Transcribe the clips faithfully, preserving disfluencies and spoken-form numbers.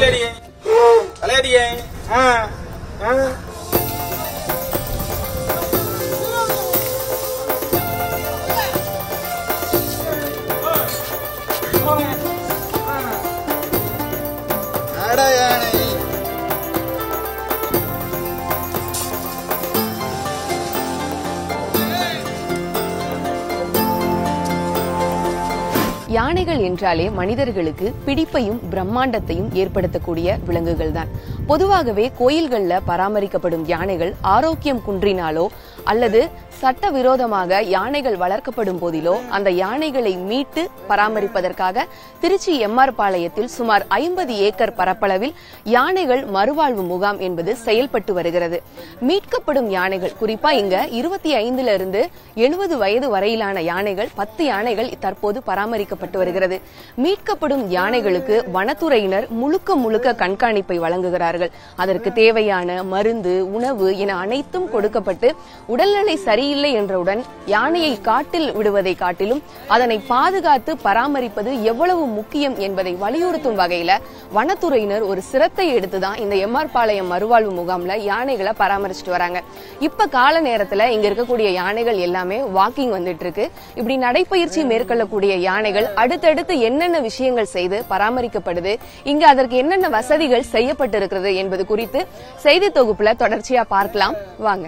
தலையடியே தலையடியே ஆ ஆ யானைகள் என்றாலே மனிதர்களுக்கு பிடிப்பையும் பிரம்மாண்டத்தையும் ஏற்படுத்தக்கூடிய விலங்குகள் தான். பொதுவாகவே கோயில்கள்ல பராமரிக்கப்படும் யானைகள் ஆரோக்கியம் குன்றினாலோ அல்லது சட்ட விரோதமாக யானைகள் வளர்க்கப்படும் போதிலோ அந்த யானைகளை மீட்டு பராமரிப்பதற்காக திருச்சி எம்ஆர் பாளையத்தில் சுமார் ஐம்பது ஏக்கர் பரப்பளவில் யானைகள் மறுவாழ்வு முகாம் என்பது செயல்பட்டு வருகிறது. மீட்கப்படும் யானைகள் குறிப்பா இங்க இருபத்தி ஐந்துல இருந்து எழுபது வயது வரையிலான யானைகள் பத்து யானைகள் தற்போது பராமரிக்கப்பட்டு வருகிறது. மீட்கப்படும் யானைகளுக்கு வனத்துறையினர் முழுக்க முழுக்க கண்காணிப்பை வழங்குகிறார்கள். அதற்கு தேவையான மருந்து, உணவு என அனைத்தும் கொடுக்கப்பட்டு உடல்நிலை சரியில்லை என்றவுடன் யானையை காட்டில் விடுவதை காட்டிலும் அதனை பாதுகாத்து பராமரிப்பது எவ்வளவு முக்கியம் என்பதை வலியுறுத்தும் வகையில வனத்துறையினர் ஒரு சிரத்தை எடுத்துதான் இந்த எம்ஆர் பாளையம் மறுவாழ்வு முகாம்ல யானைகளை பராமரிச்சுட்டு வராங்க. இப்ப கால நேரத்துல இங்க இருக்கக்கூடிய யானைகள் எல்லாமே வாக்கிங் வந்துட்டு இருக்கு. இப்படி நடைப்பயிற்சி மேற்கொள்ளக்கூடிய யானைகள் அடுத்தடுத்து என்னென்ன விஷயங்கள் செய்து பராமரிக்கப்படுது, இங்க அதற்கு என்னென்ன வசதிகள் செய்யப்பட்டிருக்கிறது என்பது குறித்து செய்தி தொகுப்புல தொடர்ச்சியா பார்க்கலாம். வாங்க.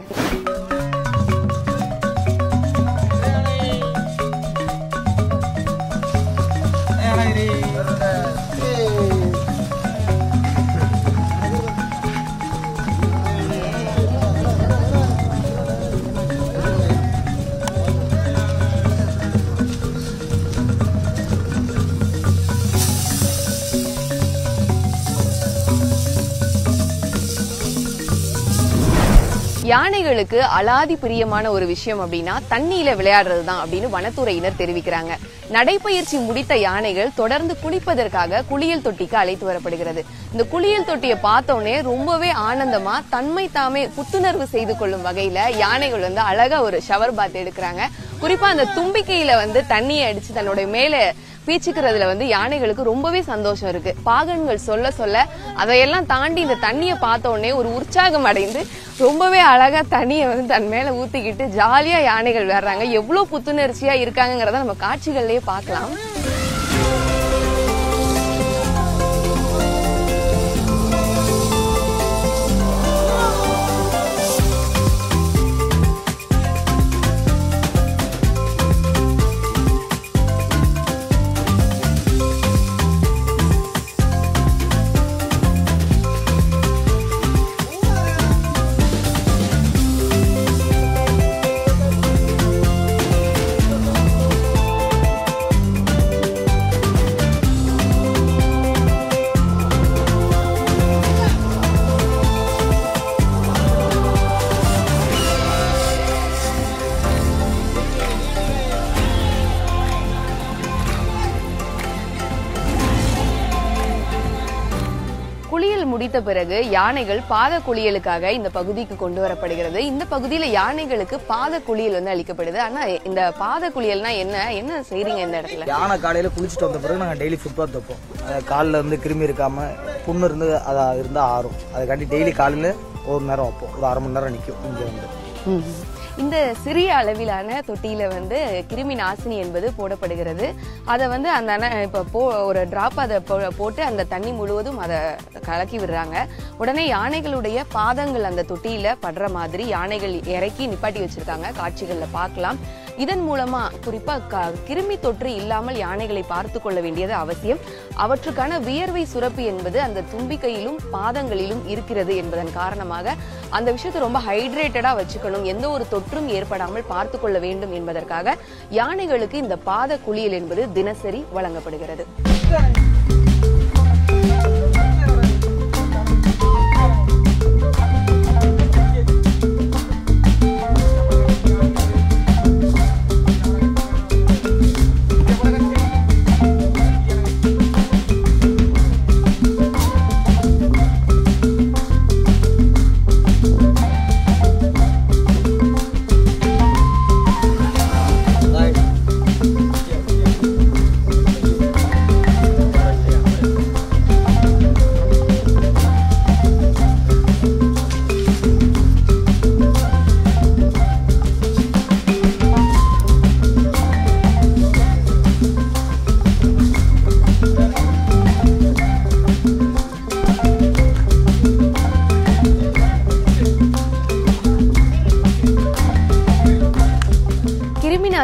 யானைகளுக்கு அலாதி பிரியமான ஒரு விஷயம் அப்படின்னா தண்ணியில விளையாடுறது தான் அப்படின்னு வனத்துறையினர் தெரிவிக்கிறாங்க. நடைப்பயிற்சி முடித்த யானைகள் தொடர்ந்து குளிப்பதற்காக குளியல் தொட்டிக்கு அழைத்து வரப்படுகிறது. இந்த குளியல் தொட்டியை பார்த்தோன்னே ரொம்பவே ஆனந்தமா தன்மை தாமே புத்துணர்வு செய்து கொள்ளும் வகையில யானைகள் வந்து அழகா ஒரு ஷவர் பாத் எடுக்கிறாங்க. குறிப்பா அந்த தும்பிக்கையில வந்து தண்ணியை அடிச்சு தன்னுடைய மேல பீச்சிக்கிறதுல வந்து யானைகளுக்கு ரொம்பவே சந்தோஷம் இருக்கு. பாகன்கள் சொல்ல சொல்ல அதையெல்லாம் தாண்டி இந்த தண்ணியை பார்த்த உடனே ஒரு உற்சாகம் அடைந்து ரொம்பவே அழகா தண்ணியை வந்து தன் மேல ஊத்திக்கிட்டு ஜாலியா யானைகள் வர்றாங்க. எவ்வளவு புத்துணர்ச்சியா இருக்காங்கிறத நம்ம காட்சிகள்லயே பார்க்கலாம். முடித்த பிறகு யானைகள் பாத குளியலுக்காக இந்த பகுதிக்கு கொண்டு வரப்படுகிறது. இந்த பகுதியில யானைகளுக்கு பாத குளியல் வந்து அளிக்கப்படுது. ஆனா இந்த பாத குளியல்னா என்ன என்ன செய்றீங்க இந்த இடத்துல? யானை காலையில குளிச்சுட்டு வந்த பிறகு நாங்க டெய்லி ஃபுட்பாத் வைப்போம். காலில் வந்து கிருமி இருக்காம புண்ணு இருந்து அதா இருந்தா ஆறும். அதுக்காண்டி டெய்லி காலையில ஒரு நேரம் வைப்போம். ஒரு அரை மணி நேரம் நிற்கும் இங்க வந்து. இந்த சிறிய அளவிலான தொட்டியில வந்து கிருமி நாசினி என்பது போடப்படுகிறது. அதை வந்து அந்த இப்போ ஒரு டிராப் அதை போட்டு அந்த தண்ணி முழுவதும் அதை கலக்கி விடுறாங்க. உடனே யானைகளுடைய பாதங்கள் அந்த தொட்டியில படுற மாதிரி யானைகள் இறக்கி நிப்பாட்டி வச்சிருக்காங்க. காட்சிகள்ல பார்க்கலாம். இதன் மூலமா குறிப்பா கிருமி தொற்று இல்லாமல் யானைகளை பார்த்து கொள்ள வேண்டியது அவசியம். அவற்றுக்கான வியர்வை சுரப்பு என்பது அந்த தும்பிக்கையிலும் பாதங்களிலும் இருக்கிறது என்பதன் காரணமாக அந்த விஷயத்தை ரொம்ப ஹைட்ரேட்டடா வச்சுக்கணும், எந்த ஒரு தொற்றும் ஏற்படாமல் பார்த்து கொள்ள வேண்டும் என்பதற்காக யானைகளுக்கு இந்த பாத குளியல் என்பது தினசரி வழங்கப்படுகிறது.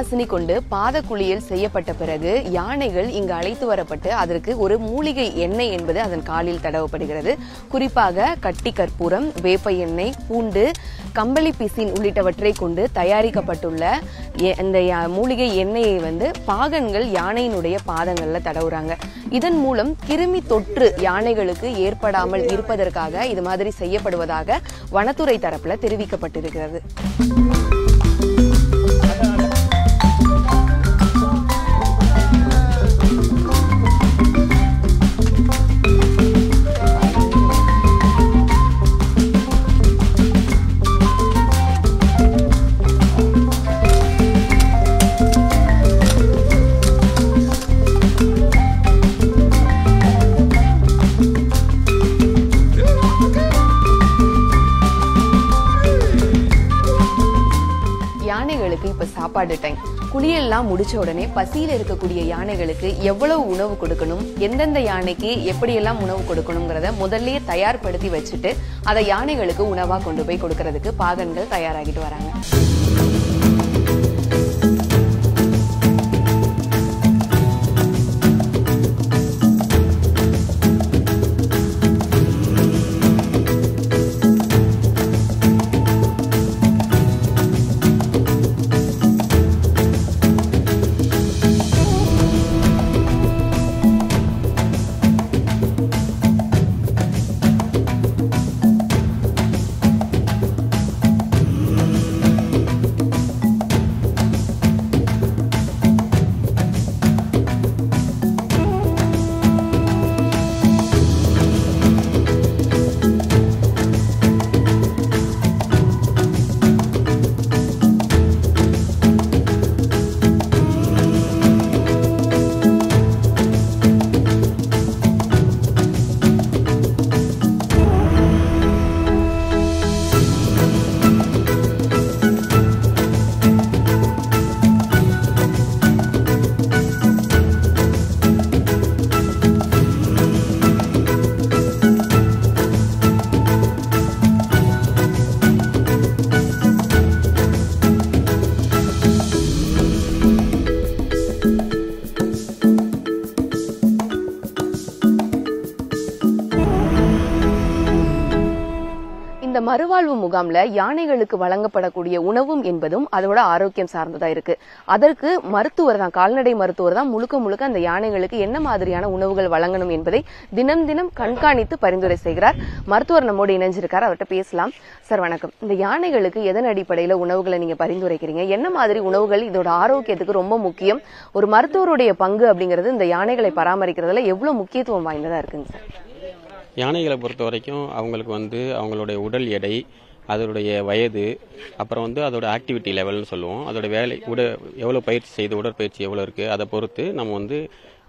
கசினி கொண்டு பாத குளியல் செய்யப்பட்ட பிறகு யானைகள் இங்கு அழைத்து வரப்பட்டு அதற்கு ஒரு மூலிகை எண்ணெய் என்பது அதன் காலில் தடவப்படுகிறது. குறிப்பாக கட்டி கற்பூரம், வேப்ப எண்ணெய், பூண்டு, கம்பளி பிசின் உள்ளிட்டவற்றை கொண்டு தயாரிக்கப்பட்டுள்ள இந்த மூலிகை எண்ணெயை வந்து பாகன்கள் யானையினுடைய பாதங்கள்ல தடவுறாங்க. இதன் மூலம் கிருமி தொற்று யானைகளுக்கு ஏற்படாமல் இருப்பதற்காக இது மாதிரி செய்யப்படுவதாக வனத்துறை தரப்புல தெரிவிக்கப்பட்டிருக்கிறது. யானைகளுக்கு இப்ப சாப்பாடு டைம். குளியெல்லாம் முடிச்ச உடனே பசியில இருக்கக்கூடிய யானைகளுக்கு எவ்வளவு உணவு கொடுக்கணும், எந்தெந்த யானைக்கு எப்படியெல்லாம் உணவு கொடுக்கணுங்கிறத முதல்லயே தயார்படுத்தி வச்சுட்டு அதை யானைகளுக்கு உணவா கொண்டு போய் கொடுக்கறதுக்கு பாகன்கள் தயாராகிட்டு வராங்க. இந்த மறுவாழ்வு முகாம்ல யானைகளுக்கு வழங்கப்படக்கூடிய உணவும் என்பதும் அதோட ஆரோக்கியம் சார்ந்ததா இருக்கு. அதற்கு மருத்துவர் தான், கால்நடை மருத்துவர் தான் முழுக்க முழுக்க அந்த யானைகளுக்கு என்ன மாதிரியான உணவுகள் வழங்கணும் என்பதை தினம் தினம் கண்காணித்து பரிந்துரை செய்கிறார். மருத்துவர் நம்மோடு இணைஞ்சிருக்கார், அவர்கிட்ட பேசலாம். சார் வணக்கம். இந்த யானைகளுக்கு எதன் அடிப்படையில உணவுகளை நீங்க பரிந்துரைக்கிறீங்க, என்ன மாதிரி உணவுகள் இதோட ஆரோக்கியத்துக்கு ரொம்ப முக்கியம், ஒரு மருத்துவருடைய பங்கு அப்படிங்கிறது இந்த யானைகளை பராமரிக்கிறதுல எவ்வளவு முக்கியத்துவம் வாய்ந்ததா இருக்குங்க சார்? யானைகளை பொறுத்த வரைக்கும் அவங்களுக்கு வந்து அவங்களுடைய உடல் எடை, அதனுடைய வயது, அப்புறம் வந்து அதோட ஆக்டிவிட்டி லெவல்னு சொல்லுவோம், அதோட வேலை உட எவ்வளோ பயிற்சி செய்து உடற்பயிற்சி எவ்வளோ இருக்குது அதை பொறுத்து நம்ம வந்து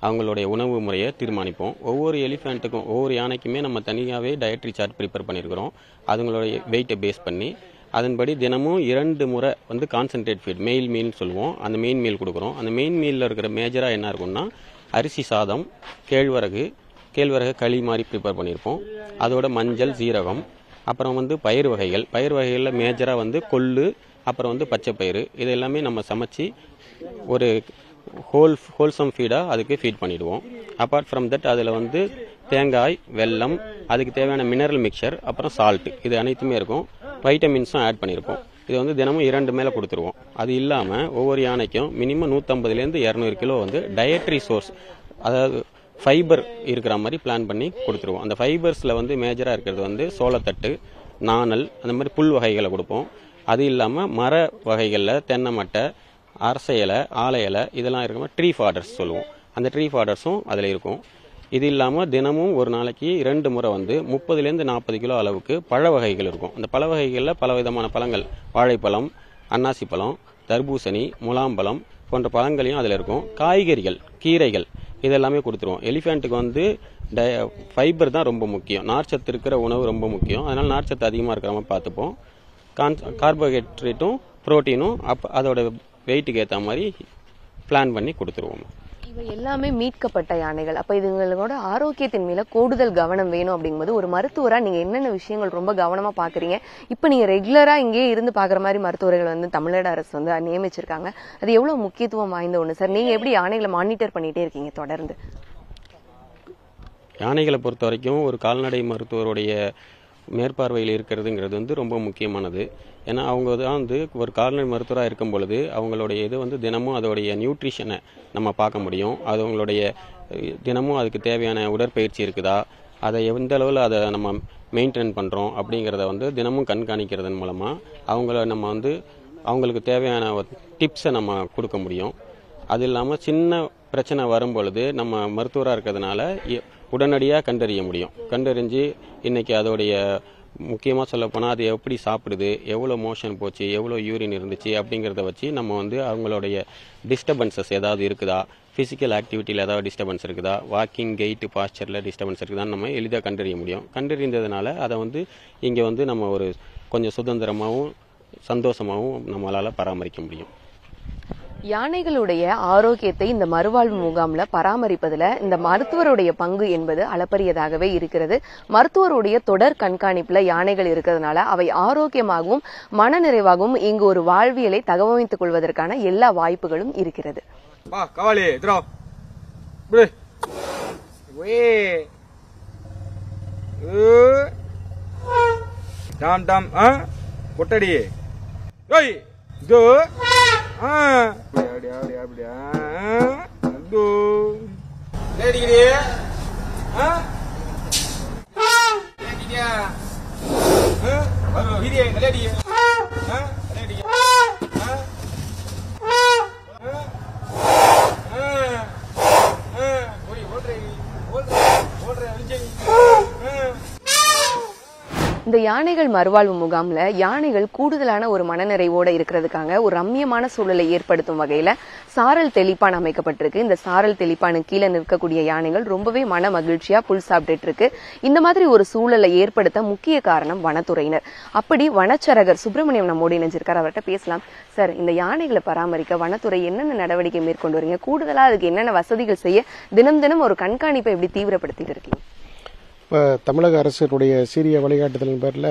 அவங்களுடைய உணவு முறையை தீர்மானிப்போம். ஒவ்வொரு எலிஃபெண்ட்டுக்கும் ஒவ்வொரு யானைக்குமே நம்ம தனியாகவே டயட்ரி சார்ட் ப்ரிப்பேர் பண்ணியிருக்கிறோம். அதுங்களுடைய வெயிட்டை பேஸ் பண்ணி அதன்படி தினமும் இரண்டு முறை வந்து கான்சன்ட்ரேட் ஃபீட் மெயின் மீல்னு சொல்லுவோம், அந்த மெயின் மீல் கொடுக்குறோம். அந்த மெயின் மீலில் இருக்கிற மேஜராக என்ன இருக்குன்னா அரிசி சாதம், கேழ்வரகு கேழ்வரகு களி மாதிரி ப்ரிப்பேர் பண்ணியிருப்போம், அதோட மஞ்சள் சீரகம், அப்புறம் வந்து பயிர் வகைகள், பயிர் வகைகளில் மேஜராக வந்து கொள்ளு, அப்புறம் வந்து பச்சைப்பயிறு, இது எல்லாமே நம்ம சமைச்சு ஒரு ஹோல் ஹோல்சம் ஃபீடாக அதுக்கு ஃபீட் பண்ணிவிடுவோம். அப்பார்ட் ஃப்ரம் தட் அதில் வந்து தேங்காய், வெல்லம், அதுக்கு தேவையான மினரல் மிக்சர், அப்புறம் சால்ட்டு, இது அனைத்துமே இருக்கும். வைட்டமின்ஸும் ஆட் பண்ணியிருப்போம். இது வந்து தினமும் இரண்டு மேலே கொடுத்துருவோம். அது இல்லாமல் ஒவ்வொரு யானைக்கும் மினிமம் நூற்றம்பதுலேருந்து இரநூறு கிலோ வந்து டயட்ரி சோர்ஸ், அதாவது ஃபைபர் இருக்கிற மாதிரி பிளான் பண்ணி கொடுத்துருவோம். அந்த ஃபைபர்ஸில் வந்து மேஜராக இருக்கிறது வந்து சோளத்தட்டு, நாணல், அந்த மாதிரி புல் வகைகளை கொடுப்போம். அது இல்லாமல் மர வகைகளில் தென்னை மட்டை, அரச இலை, ஆலை இலை, இதெல்லாம் இருக்கிற மாதிரி ட்ரீ ஃபாடர்ஸ் சொல்லுவோம், அந்த ட்ரீ ஃபாடர்ஸும் அதில் இருக்கும். இது இல்லாமல் தினமும் ஒரு நாளைக்கு இரண்டு முறை வந்து முப்பதுலேருந்து நாற்பது கிலோ அளவுக்கு பழ வகைகள் இருக்கும். அந்த பழ வகைகளில் பல விதமான பழங்கள், வாழைப்பழம், அன்னாசி பழம், தர்பூசணி, முலாம்பழம் போன்ற பழங்களையும் அதில் இருக்கும். காய்கறிகள், கீரைகள், இதெல்லாமே கொடுத்துருவோம். எலிஃபெண்ட்டுக்கு வந்து டய ஃபைபர் தான் ரொம்ப முக்கியம், நார்ச்சத்து இருக்கிற உணவு ரொம்ப முக்கியம். அதனால் நார்ச்சத்து அதிகமாக இருக்கிற மாதிரி பார்த்துப்போம். கான் கார்போஹைட்ரேட்டும் புரோட்டீனும் அப் அதோட வெயிட்டுக்கு ஏற்ற மாதிரி பிளான் பண்ணி கொடுத்துருவோம். இவை எல்லாமே மீட்கப்பட்ட யானைகள். அப்ப இதுங்களோட ஆரோக்கியத்தின் மேல கூடுதல் கவனம் வேணும் அப்படிங்கும்போது ஒரு மருத்துவரா நீங்க என்னென்ன விஷயங்கள் ரொம்ப கவனமா பாக்குறீங்க? இப்ப நீங்க ரெகுலரா இங்கேயே இருந்து பாக்குற மாதிரி மருத்துவர்கள் வந்து தமிழ்நாடு அரசு வந்து நியமிச்சிருக்காங்க. அது எவ்வளவு முக்கியத்துவம் வாய்ந்த ஒண்ணு சார்? நீங்க எப்படி யானைகளை மானிட்டர் பண்ணிட்டே இருக்கீங்க தொடர்ந்து? யானைகளை பொறுத்த வரைக்கும் ஒரு கால்நடை மருத்துவருடைய மேற்பார்வையில் இருக்கிறதுங்கிறது வந்து ரொம்ப முக்கியமானது. ஏன்னா அவங்க தான் வந்து ஒரு கால்நடை மருத்துவராக இருக்கும் பொழுது அவங்களுடைய இது வந்து தினமும் அதோடைய நியூட்ரிஷனை நம்ம பார்க்க முடியும். அது அவங்களுடைய தினமும் அதுக்கு தேவையான உடற்பயிற்சி இருக்குதா, அதை எந்த அளவில் அதை நம்ம மெயின்டைன் பண்ணுறோம் அப்படிங்கிறத வந்து தினமும் கண்காணிக்கிறதன் மூலமாக அவங்கள நம்ம வந்து அவங்களுக்கு தேவையான டிப்ஸை நம்ம கொடுக்க முடியும். அது இல்லாமல் சின்ன பிரச்சனை வரும் பொழுது நம்ம மருத்துவராக இருக்கிறதுனால உடனடியாக கண்டறிய முடியும். கண்டறிஞ்சு இன்றைக்கி அதோடைய முக்கியமாக சொல்லப்போனால் அது எப்படி சாப்பிடுது, எவ்வளோ மோஷன் போச்சு, எவ்வளோ யூரின் இருந்துச்சு அப்படிங்கிறத வச்சு நம்ம வந்து அவங்களுடைய டிஸ்டர்பன்சஸ் ஏதாவது இருக்குதா, ஃபிசிக்கல் ஆக்டிவிட்டியில் ஏதாவது டிஸ்டர்பன்ஸ் இருக்குதா, வாக்கிங், கெயிட்டு, பாஸ்டரில் டிஸ்டர்பன்ஸ் இருக்குதான்னு நம்ம எளிதாக கண்டறிய முடியும். கண்டறிந்ததுனால அதை வந்து இங்கே வந்து நம்ம ஒரு கொஞ்சம் சுதந்திரமாகவும் சந்தோஷமாகவும் நம்மளால் பராமரிக்க முடியும். யானைகளுடைய ஆரோக்கியத்தை இந்த மறுவாழ்வு முகாம்ல பராமரிப்பதுல இந்த மருத்துவருடைய பங்கு என்பது அளப்பரியதாகவே இருக்கிறது. மருத்துவருடைய தொடர் கண்காணிப்புல யானைகள் இருக்கிறதுனால அவை ஆரோக்கியமாகவும் மன நிறைவாகவும் இங்கு ஒரு வாழ்வியலை தகவமைத்துக் கொள்வதற்கான எல்லா வாய்ப்புகளும் இருக்கிறது. இந்த யானைகள் மறுவாழ்வு முகாம்ல யானைகள் கூடுதலான ஒரு மனநிறைவோட இருக்கிறதுக்காக ஒரு ரம்மியமான சூழலை ஏற்படுத்தும் வகையில சாரல் தெளிப்பான் அமைக்கப்பட்டிருக்கு. இந்த சாரல் தெளிப்பானுக்கு கீழே நிற்கக்கூடிய யானைகள் ரொம்பவே மன மகிழ்ச்சியா புல் சாப்பிட்டுட்டு இருக்கு. இந்த மாதிரி ஒரு சூழலை ஏற்படுத்த முக்கிய காரணம் வனத்துறையினர். அப்படி வனச்சரகர் சுப்பிரமணியம் நம்மோடு இணைஞ்சிருக்காரு. அவர்கிட்ட பேசலாம். சார், இந்த யானைகளை பராமரிக்க வனத்துறை என்னென்ன நடவடிக்கை மேற்கொண்டு வரீங்க? கூடுதலா அதுக்கு என்னென்ன வசதிகள் செய்ய தினம் தினம் ஒரு கண்காணிப்பை எப்படி தீவிரப்படுத்திட்டு இருக்கீங்க? இப்போ தமிழக அரசினுடைய சீரிய வழிகாட்டுதலின் பேரில்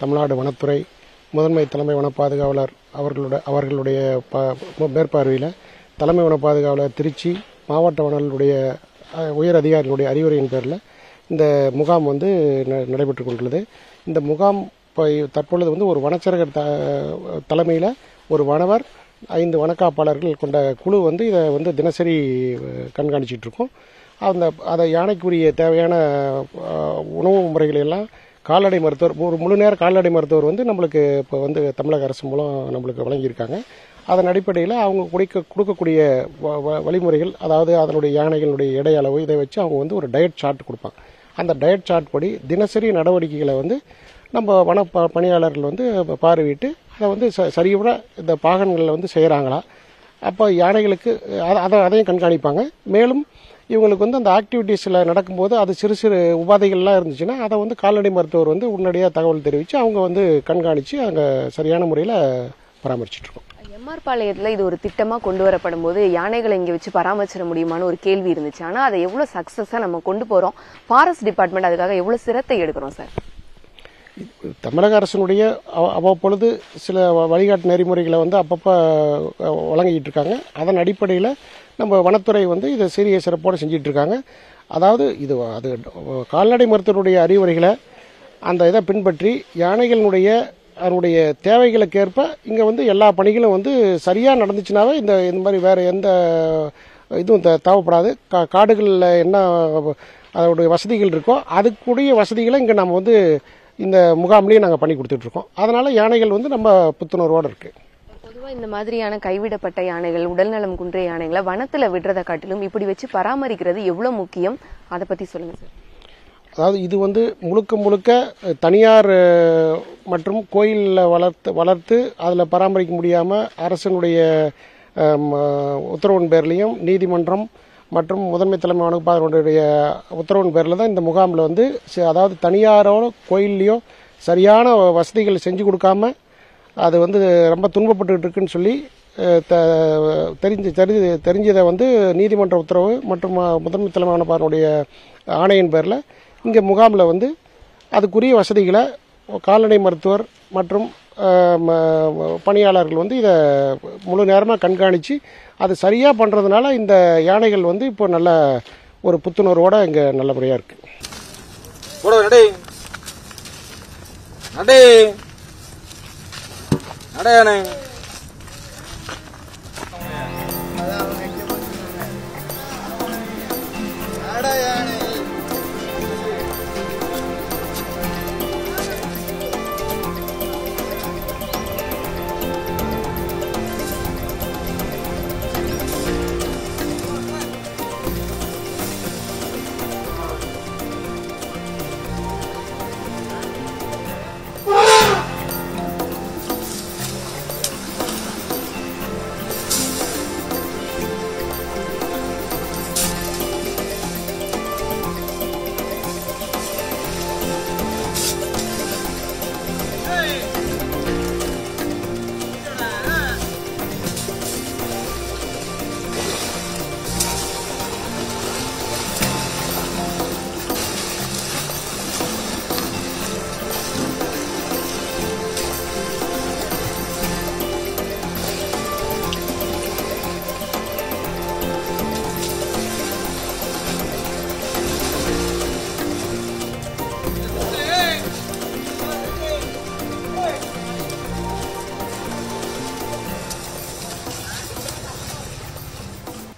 தமிழ்நாடு வனத்துறை முதன்மை தலைமை வன பாதுகாவலர் அவர்களோட அவர்களுடைய ப மேற்பார்வையில் தலைமை வன பாதுகாவலர் திருச்சி மாவட்ட வனங்களுடைய உயர் அதிகாரிகளுடைய அறிவுரையின் பேரில் இந்த முகாம் வந்து நடைபெற்று கொண்டுள்ளது. இந்த முகாம் இப்போ தற்பொழுது வந்து ஒரு வனச்சரகர் த தலைமையில் ஒரு வனவர் ஐந்து வனக்காப்பாளர்கள் கொண்ட குழு வந்து இதை வந்து தினசரி கண்காணிச்சிட்ருக்கோம். அந்த அதை யானைக்குரிய தேவையான உணவு முறைகளெல்லாம் கால்நடை மருத்துவர் ஒரு முழு நேர கால்நடை மருத்துவர் வந்து நம்மளுக்கு இப்போ வந்து தமிழக அரசு மூலம் நம்மளுக்கு வழங்கியிருக்காங்க. அதன் அடிப்படையில் அவங்க குடிக்க கொடுக்கக்கூடிய வழிமுறைகள், அதாவது அதனுடைய யானைகளுடைய எடையளவு இதை வச்சு அவங்க வந்து ஒரு டயட் சார்ட் கொடுப்பாங்க. அந்த டயட் சார்ட் படி தினசரி நடவடிக்கைகளை வந்து நம்ம வன ப பணியாளர்கள் வந்து பார்வையிட்டு அதை வந்து ச சரியான இந்த பாகன்களில் வந்து செய்கிறாங்களா, அப்போ யானைகளுக்கு அதை அதையும் கண்காணிப்பாங்க. மேலும் இவங்களுக்கு வந்து அந்த ஆக்டிவிட்டீஸில் நடக்கும்போது அது சிறு சிறு உபாதைகள்லாம் இருந்துச்சுன்னா அதை வந்து கால்நடை மருத்துவர் வந்து உடனடியாக தகவல் தெரிவித்து அவங்க வந்து கண்காணித்து அங்கே சரியான முறையில் பராமரிச்சிட்ருக்கோம். எம்ஆர் பாளையத்தில் இது ஒரு திட்டமாக கொண்டு வரப்படும் போது யானைகளை இங்கே வச்சு பராமரிச்சிட முடியுமான்னு ஒரு கேள்வி இருந்துச்சு. ஆனால் அதை எவ்வளோ சக்ஸஸாக நம்ம கொண்டு போகிறோம்? ஃபாரஸ்ட் டிபார்ட்மெண்ட் அதுக்காக எவ்வளோ சிரத்தை எடுக்கிறோம் சார்? தமிழக அரசினுடைய அவ்வப்பொழுது சில வழிகாட்டு நெறிமுறைகளை வந்து அப்பப்போ வழங்கிட்டு இருக்காங்க. அதன் அடிப்படையில் நம்ம வனத்துறை வந்து இதை சீரிய சிறப்போடு செஞ்சிட்ருக்காங்க. அதாவது இது அது கால்நடை மருத்துவருடைய அறிவுரைகளை அந்த இதை பின்பற்றி யானைகளுடைய அதனுடைய தேவைகளுக்கேற்ப இங்கே வந்து எல்லா பணிகளும் வந்து சரியாக நடந்துச்சுனாவே இந்த இந்த மாதிரி வேறு எந்த இதுவும் தேவைப்படாது. கா காடுகளில் என்ன அதனுடைய வசதிகள் இருக்கோ அதுக்குரிய வசதிகளை இங்கே நம்ம வந்து இந்த முகாம்லேயே நாங்கள் பண்ணி கொடுத்துட்ருக்கோம். அதனால் யானைகள் வந்து நம்ம புத்துணர்வோடு இருக்குது. பொதுவாக இந்த மாதிரியான கைவிடப்பட்ட யானைகள், உடல்நலம் குன்றிய யானைகளை வனத்தில் விடுறதை காட்டிலும் இப்படி வச்சு பராமரிக்கிறது எவ்வளோ முக்கியம், அதை பற்றி சொல்லுங்கள் சார். அதாவது இது வந்து முழுக்க முழுக்க தனியார் மற்றும் கோயிலில் வளர்த்து வளர்த்து அதில் பராமரிக்க முடியாமல் அரசனுடைய உத்தரவின் பேர்லேயும் நீதிமன்றம் மற்றும் முதன்மை தலைமை வனப்பாளருடைய உத்தரவின் பேரில் தான் இந்த முகாமில் வந்து அதாவது தனியாரோட கோயில்லையோ சரியான வசதிகள் செஞ்சு கொடுக்காம அது வந்து ரொம்ப துன்பப்பட்டுக்கிட்டு இருக்குன்னு சொல்லி தெரிஞ்சு தெரிஞ்சு தெரிஞ்சதை வந்து நீதிமன்ற உத்தரவு மற்றும் முதன்மை தலைமையானவருடைய ஆணையின் பேரில் இங்கே முகாமில் வந்து அதுக்குரிய வசதிகளை கால்நடை மருத்துவர் மற்றும் பணியாளர்கள் வந்து இதை முழு நேரமாக கண்காணித்து அது சரியாக பண்ணுறதுனால இந்த யானைகள் வந்து இப்போ நல்ல ஒரு புத்துணர்வோடு இங்கே நல்லபடியாக இருக்குது.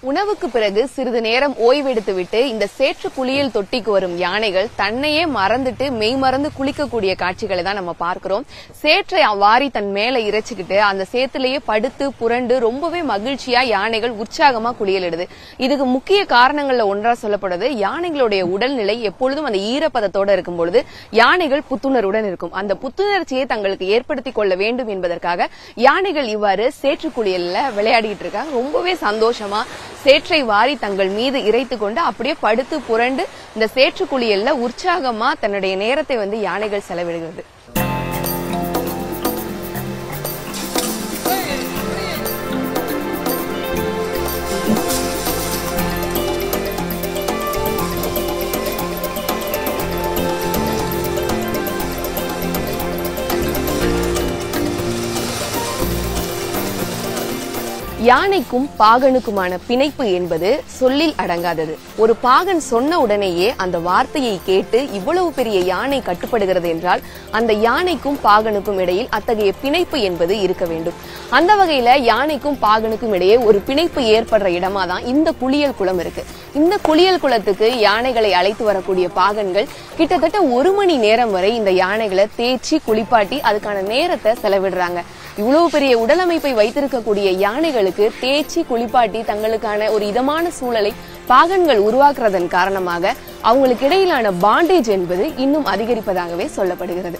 உணவுக்கு பிறகு சிறிது நேரம் ஓய்வெடுத்துவிட்டு இந்த சேற்று குளியல் தொட்டிக்கு வரும் யானைகள் தன்னையே மறந்துட்டு மெய் மறந்து குளிக்கக்கூடிய காட்சிகளை தான் நம்ம பார்க்கிறோம். சேற்றை வாரி தன் மேல இறைச்சிக்கிட்டு அந்த சேத்திலேயே படுத்து புரண்டு ரொம்பவே மகிழ்ச்சியா யானைகள் உற்சாகமா குளியலிடுது. இதுக்கு முக்கிய காரணங்கள்ல ஒன்றா சொல்லப்படுது யானைகளுடைய உடல்நிலை எப்பொழுதும் அந்த ஈரப்பதத்தோட இருக்கும் பொழுது யானைகள் புத்துணர்வுடன் இருக்கும். அந்த புத்துணர்ச்சியை தங்களுக்கு ஏற்படுத்திக் கொள்ள வேண்டும் என்பதற்காக யானைகள் இவ்வாறு சேற்று குளியல்ல விளையாடிட்டு இருக்காங்க. ரொம்பவே சந்தோஷமா சேற்றை வாரி தங்கள் மீது இறைத்துக் கொண்டு அப்படியே படுத்து புரண்டு இந்த சேற்று குளியல்ல உற்சாகமா தன்னுடைய நேரத்தை வந்து யானைகள் செலவிடுகிறது. யானைக்கும் பாகனுக்குமான பிணைப்பு என்பது சொல்லில் அடங்காதது. ஒரு பாகன் சொன்ன உடனேயே அந்த வார்த்தையை கேட்டு இவ்வளவு பெரிய யானை கட்டுப்படுகிறது என்றால் அந்த யானைக்கும் பாகனுக்கும் இடையில் அத்தகைய பிணைப்பு என்பது இருக்க வேண்டும். அந்த வகையில யானைக்கும் பாகனுக்கும் இடையே ஒரு பிணைப்பு ஏற்படுற இடமா தான் இந்த குளியல் குளம் இருக்கு. இந்த குளியல் குளத்துக்கு யானைகளை அழைத்து வரக்கூடிய பாகன்கள் கிட்டத்தட்ட ஒரு மணி நேரம் வரை இந்த யானைகளை தேய்ச்சி குளிப்பாட்டி அதுக்கான நேரத்தை செலவிடுறாங்க. இவ்வளவு பெரிய உடலமைப்பை வைத்திருக்கக்கூடிய யானைகளுக்கு தேய்ச்சி குளிப்பாட்டி தங்களுக்கான ஒரு இதமான சூழலை பாகன்கள் உருவாக்குறதன் காரணமாக அவங்களுக்கு இடையிலான பாண்டேஜ் என்பது இன்னும் அதிகரிப்பதாகவே சொல்லப்படுகிறது.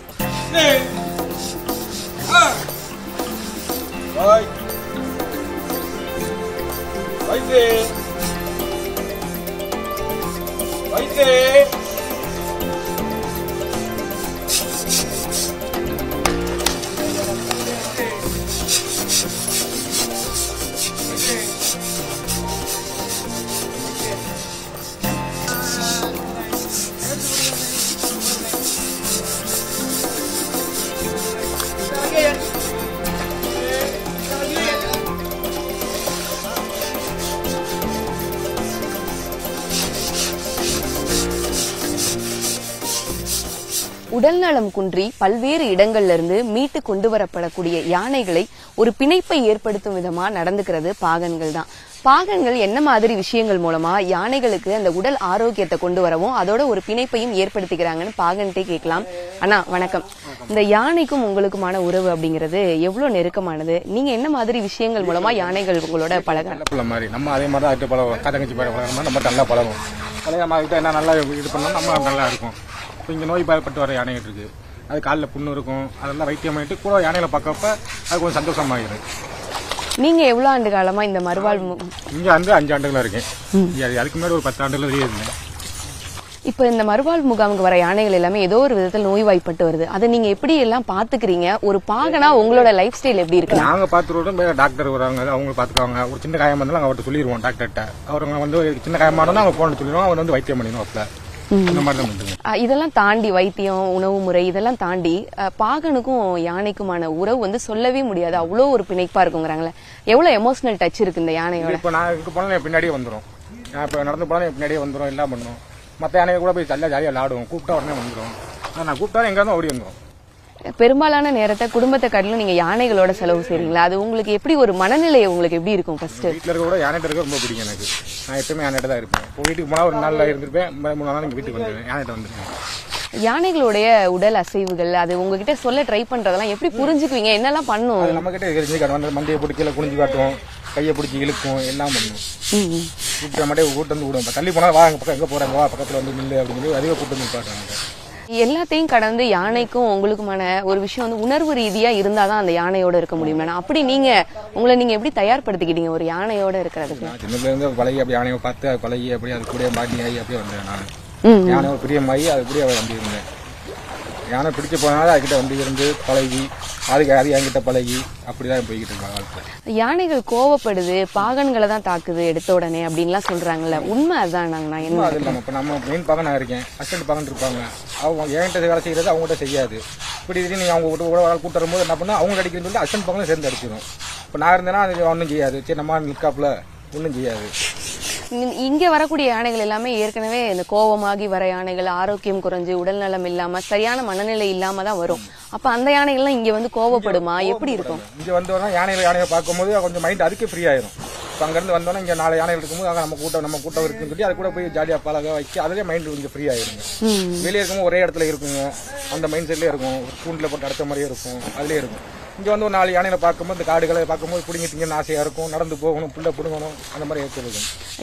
உடல்நலம் குன்றி பல்வேறு இடங்கள்ல இருந்து மீட்டு கொண்டு வரப்படக்கூடிய யானைகளை ஒரு பிணைப்பை ஏற்படுத்தும் விதமா நடந்துக்கிறது பாகன்கள் தான். பாகன்கள் என்ன மாதிரி விஷயங்கள் மூலமா யானைகளுக்கு அந்த உடல் ஆரோக்கியத்தை கொண்டு வரவும் அதோட ஒரு பிணைப்பையும் ஏற்படுத்திக்கிறாங்கன்னு பாகன்கிட்டே கேட்கலாம். அண்ணா வணக்கம். இந்த யானைக்கும் உங்களுக்குமான உறவு அப்படிங்கிறது எவ்வளவு நெருக்கமானது? நீங்க என்ன மாதிரி விஷயங்கள் மூலமா யானைகள் உங்களோட பழகிற மாதிரி? நம்ம அதே மாதிரி என்ன நல்லா இது பண்ணா நம்ம நல்லா இருக்கும். இப்போ இங்கே நோய் பாதிப்பட்டு வர யானைகள் இருக்குது. அது காலில் புண்ணு இருக்கும். அதெல்லாம் வைத்தியம் பண்ணிட்டு கூட யானைகளை பார்க்கப்ப அது கொஞ்சம் சந்தோஷமாகிடுது. நீங்கள் எவ்வளோ ஆண்டு காலமாக இந்த மறுவாழ்வு? இங்கே வந்து அஞ்சு ஆண்டுகளாக இருக்கேன். அதுக்கு முன்னாடி ஒரு பத்து ஆண்டுகள் இருந்தேன். இப்போ இந்த மறுவாழ்வு முகாமுக்கு வர யானைகள் எல்லாமே ஏதோ ஒரு விதத்தில் நோய்வாய்ப்பட்டு வருது. அதை நீங்க எப்படி எல்லாம் பாத்துக்கிறீங்க? ஒரு பாகனா உங்களோட லைஃப் ஸ்டைல் எப்படி இருக்கு? நாங்க பாத்துருவோம், டாக்டர் வராங்க, அவங்க பாத்துக்காங்க. ஒரு சின்ன காயம் இருந்தாலும் அவர்கிட்ட சொல்லிடுவோம் டாக்டர்கிட்ட. அவங்க வந்து சின்ன காயமானதான் அவங்க போன சொல்லிடுவோம், அவர் வந்து வைத்தியம் பண்ணிடுவோம். இதெல்லாம் தாண்டி வைத்தியம், உணவு முறை இதெல்லாம் தாண்டி பாகனுக்கும் யானைக்குமான உறவு வந்து சொல்லவே முடியாது, அவ்வளோ ஒரு பிணைப்பா இருக்குங்கிறாங்களே. எவ்வளவு எமோஷனல் டச் இருக்கு இந்த யானையோட? இப்ப நான் இங்க போனா என் பின்னாடியே வந்துரும், நான் இப்ப நடந்து போனா என் பின்னாடியே வந்துரும், எல்லாம் பண்ணுவோம். மத்த யானையை கூட போய் தள்ள ஜாலியா விளையாடுவோம், கூப்பிட்டா உடனே வந்துடும். நான் கூப்பிட்டா எங்க இருந்தாலும் ஓடி வந்துடும். பெரும்பாலான நேரத்தை குடும்பத்தை காட்டிலும் நீங்க யானைகளோட செலவு செய்றீங்களா? அது உங்களுக்கு எப்படி ஒரு மனநிலை உங்களுக்கு எப்படி இருக்கும்? ஃபர்ஸ்ட் வீட்டுல இருக்க கூட யானைகிட்ட இருக்க ரொம்ப பிடிக்கும் எனக்கு. நான் எப்பவுமே யானைகிட்ட தான் இருப்பேன். வீட்டுக்கு போனா ஒரு நாள்ல இருந்திருப்பேன், மூணு நாள் வீட்டுக்கு வந்துருவேன், யானைகிட்ட வந்துருவேன். யானைகளுடைய உடல் அசைவுகள் அது உங்ககிட்ட சொல்ல ட்ரை பண்றதெல்லாம் எப்படி புரிஞ்சுக்குவீங்க? என்னெல்லாம் பண்ணுவோம்? நம்ம கிட்ட எரிஞ்சு மண்டையை பிடிக்கல குனிஞ்சு காட்டுவோம், கையை பிடிச்சி இழுக்கும், எல்லாம் பண்ணுவோம். கூப்பிட்ட மாட்டே கூட்டு வந்து விடுவோம். தள்ளி போனா வா பக்கம் எங்க போறாங்க, வா பக்கத்துல வந்து நில்லு அப்படின்னு சொல்லி அதிக கூட்டு வந்து பாடுறாங்க. எல்லாத்தையும் கடந்து யானைக்கும் உங்களுக்குமான ஒரு விஷயம் வந்து உணர்வு ரீதியா இருந்தாதான் அந்த யானையோட இருக்க முடியும். அப்படி நீங்க உங்களை நீங்க எப்படி தயார்படுத்திக்கிட்டீங்க ஒரு யானையோட இருக்கிறதுக்கு? பழகி அப்படி யானையை பார்த்து பழகி அப்படி அது கூட மாட்டி ஆகி அப்படியே வந்தேன். நான் யானை பிரியமாயி அது கூட வந்திருந்தேன். யானை பிடிச்சு போனாலும் அதுக்கிட்ட வந்து இருந்து பழகி அதுக்கு அது என்கிட்ட பழகி அப்படிதான் போய்கிட்டு இருக்காங்க. யானைகள் கோவப்படுது, பாகன்களை தான் தாக்குது எடுத்த உடனே அப்படின்லாம் சொல்றாங்கல்ல, உண்மை அதுதான்? நாங்க என்ன அது இல்லாம இப்ப நம்ம மெயின் பாகன் நான் இருக்கேன், அசிஸ்டன்ட் பாகன் இருப்பாங்க, அவங்க என்கிட்ட வேலை செய்யறது அவங்ககிட்ட செய்யாது. இப்படி இது நீங்க அவங்க கூட வேலை கூட்டு வரும்போது என்ன பண்ணா அவங்க அடிக்கிறேன்னு சொல்லி அசிஸ்டன்ட் பாகனும் சேர்ந்து அடிச்சிடும். இப்ப நான் இருந்தேன்னா அது ஒன்றும் செய்யாது, சரி நம்ம நிற்காப்புல ஒன்றும் செய்யாது. இங்க வரக்கூடிய யானைகள் எல்லாமே ஏற்கனவே இந்த கோபமாகி வர யானைகள் ஆரோக்கியம் குறைஞ்சு உடல் நலம் இல்லாம சரியான மனநிலை இல்லாம தான் வரும். அப்ப அந்த யானைகள்லாம் இங்க வந்து கோவப்படுமா? எப்படி இருக்கும்? இங்க வந்தோம்னா யானைகள் யானையை பார்க்கும் போது கொஞ்சம் மைண்ட் அதுக்கே ஃப்ரீ ஆயிரும். இப்ப அங்க இருந்து வந்தோம்னா இங்க நாலு யானைகள் இருக்கும்போது நம்ம கூட்டம் நம்ம கூட்டம் இருக்குன்னு சொல்லி அது கூட போய் ஜாலியா பழக வைக்க அதுலயே மைண்ட் கொஞ்சம் ஃப்ரீ ஆயிருங்க. வெளியே இருக்கும் ஒரே இடத்துல இருக்குங்க, அந்த மைண்ட் செட்லயே இருக்கும், கூண்டுல போட்டு அடுத்த மாதிரியே இருக்கும், அதுலயே இருக்கும். இங்க வந்து ஒரு நாலு யானைகளை பார்க்கும்போது இந்த காடுகளை பார்க்கும்போது பிடிங்கிட்டீங்கன்னு ஆசையா இருக்கும், நடந்து போகணும், புள்ள பிடுங்கணும், அந்த மாதிரி ஏற்படுது.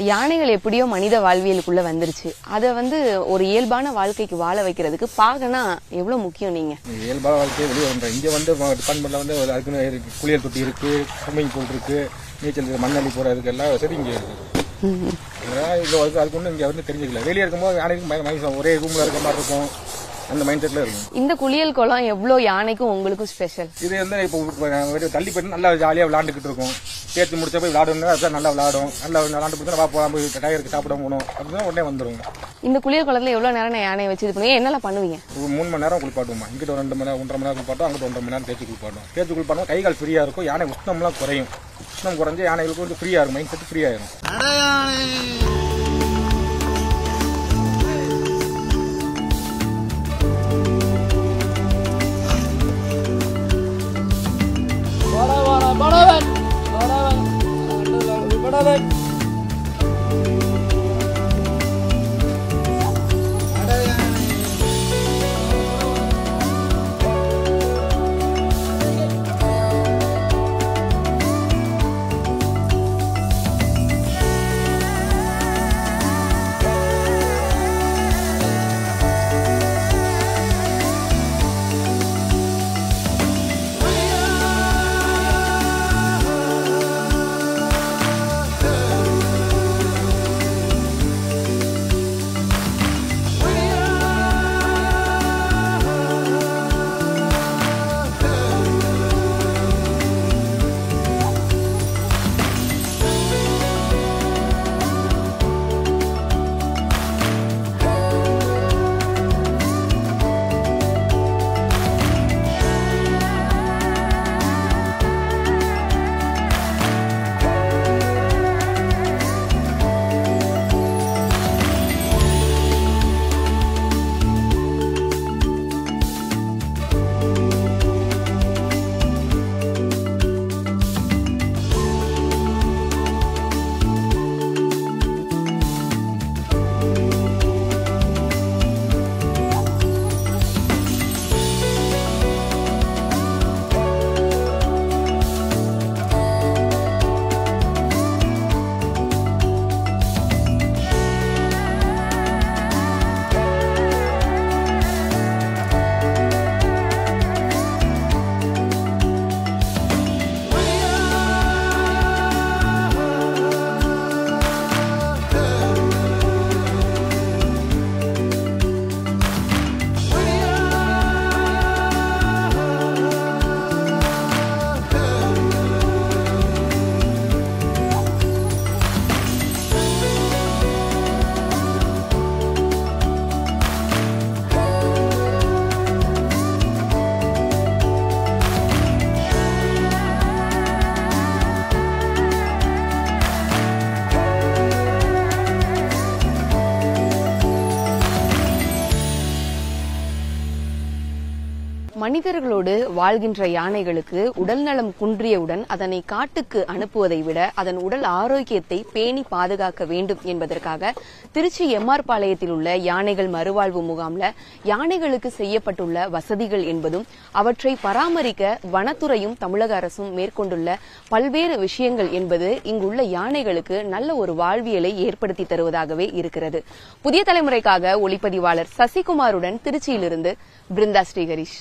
யானைகள் எப்படியோ மனித வாழ்வியலுக்குள்ள வந்துருச்சு, அதை வந்து ஒரு இயல்பான வாழ்க்கைக்கு வாழ வைக்கிறதுக்கு பாகனா எவ்வளவு முக்கியம்? நீங்க இயல்பான வாழ்க்கையை வெளியே வந்துடும். இங்க வந்து டிபார்ட்மெண்ட்ல வந்து அதுக்குன்னு குளியல் தொட்டி இருக்கு, ஸ்விம்மிங் பூல் இருக்கு, நீச்சல் மண்ணள்ளி போறதுக்கு எல்லாம் சரி இங்கே இருக்கு. அதுக்குன்னு இங்க வந்து தெரிஞ்சுக்கல. வெளியே இருக்கும்போது யானைக்கும் ஒரே ரூம்ல இருக்க மாதிரி இருக்கும், அந்த மைண்ட் செட்ல இருக்கும். இந்த குளியல் குளம் எவ்வளவு யானைக்கும் உங்களுக்கும் ஸ்பெஷல்? இது வந்து இப்போ தள்ளி போயிட்டு நல்லா ஜாலியா விளையாண்டுகிட்டு இருக்கும். சேர்த்து முடிச்ச போய் விளையாடணும்னா அதுதான் நல்லா விளையாடும், நல்லா விளையாண்டு போய் பார்ப்போம், போய் டயருக்கு சாப்பிட போகணும் அப்படின்னா உடனே வந்துடும். இந்த குளியல் குளத்துல எவ்வளவு நேரம் யானையை வச்சு பண்ணுவீங்க? என்னெல்லாம் பண்ணுவீங்க? மூணு மணி நேரம் குளிப்பாட்டுவோம், இங்கிட்ட ரெண்டு மணி நேரம் ஒன்றரை மணி நேரம் குளிப்பாட்டும், அங்கிட்ட ஒன்றரை மணி நேரம் தேய்ச்சி குளிப்பாட்டும். தேய்ச்சி குளிப்பாட்டும் கை கால் ஃப்ரீயா இருக்கும், யானை உஷ்ணம்லாம் குறையும். உஷ்ணம் குறைஞ்சு யானைகளுக்கு கொஞ்சம் ஃப்ரீயா இருக்கும், மைண்ட் செட் ஃப்ரீ ஆயிரும். மனிதர்களோடு வாழ்கின்ற யானைகளுக்கு உடல் நலம் குன்றியவுடன் அதனை காட்டுக்கு அனுப்புவதை விட அதன் உடல் ஆரோக்கியத்தை பேணி பாதுகாக்க வேண்டும் என்பதற்காக திருச்சி எம்ஆர் பாளையத்தில் உள்ள யானைகள் மறுவாழ்வு முகாம்ல யானைகளுக்கு செய்யப்பட்டுள்ள வசதிகள் என்பதும் அவற்றை பராமரிக்க வனத்துறையும் தமிழக அரசும் மேற்கொண்டுள்ள பல்வேறு விஷயங்கள் என்பது இங்குள்ள யானைகளுக்கு நல்ல ஒரு வாழ்வியலை ஏற்படுத்தி தருவதாகவே இருக்கிறது. புதிய தலைமுறைக்காக ஒளிப்பதிவாளர் சசிகுமாருடன் திருச்சியிலிருந்து பிருந்தா ஸ்ரீஹரிஷ்.